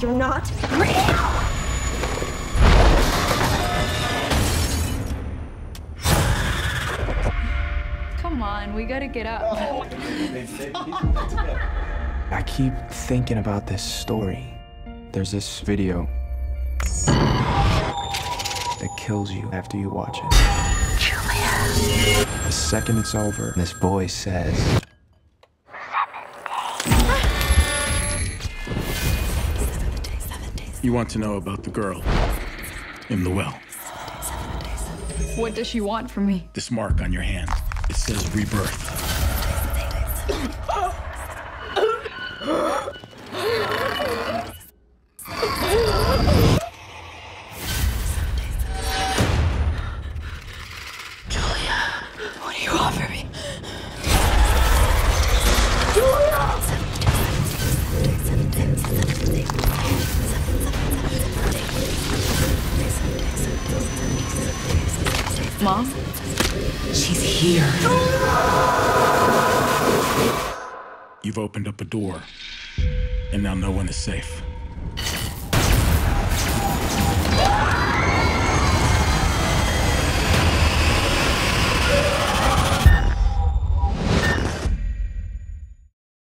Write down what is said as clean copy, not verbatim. You're not real! Come on, we gotta get up. Oh, I keep thinking about this story. There's this video that kills you after you watch it. Julia. The second it's over, this boy says, 7 days. 7 days, 7 days. You want to know about the girl in the well. 7 days, 7 days. What does she want from me? This mark on your hand. It says rebirth. Julia, what do you want from me? Julia! Mom? She's here. You've opened up a door, and now no one is safe.